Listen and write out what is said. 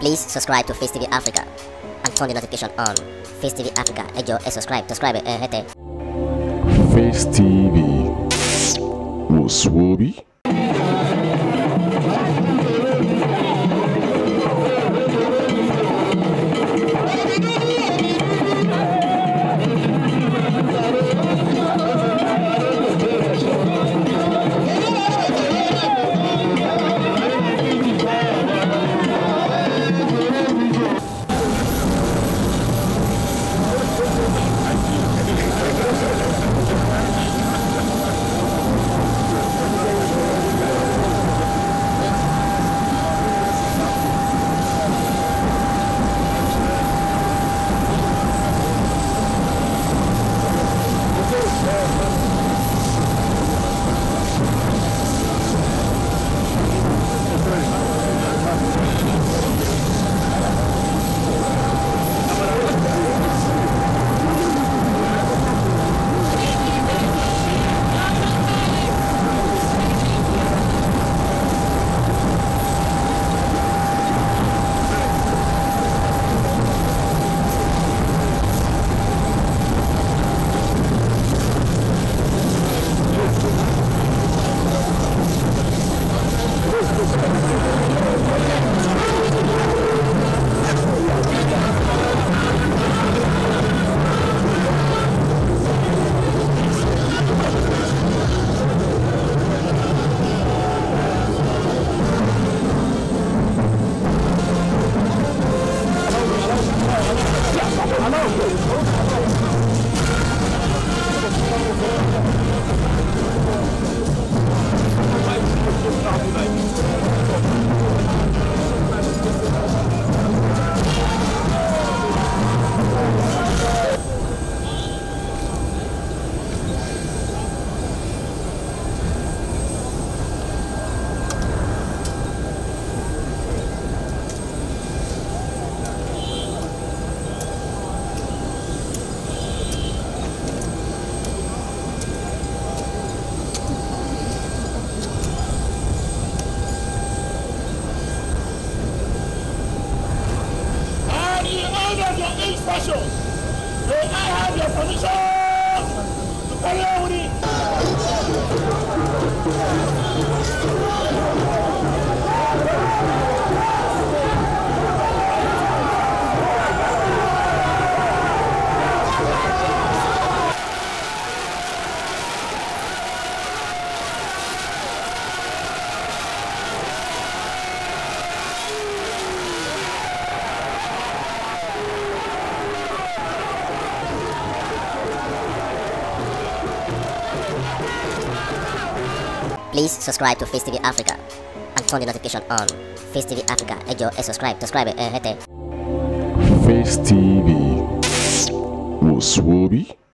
Please subscribe to Facetv Africa and turn the notification on. Facetv Africa, ejo, subscribe, hete. Facetv, Muswobi. Please subscribe to Facetv Africa and turn the notification on. Facetv Africa, ejo, subscribe, hete. Facetv, Muswobi.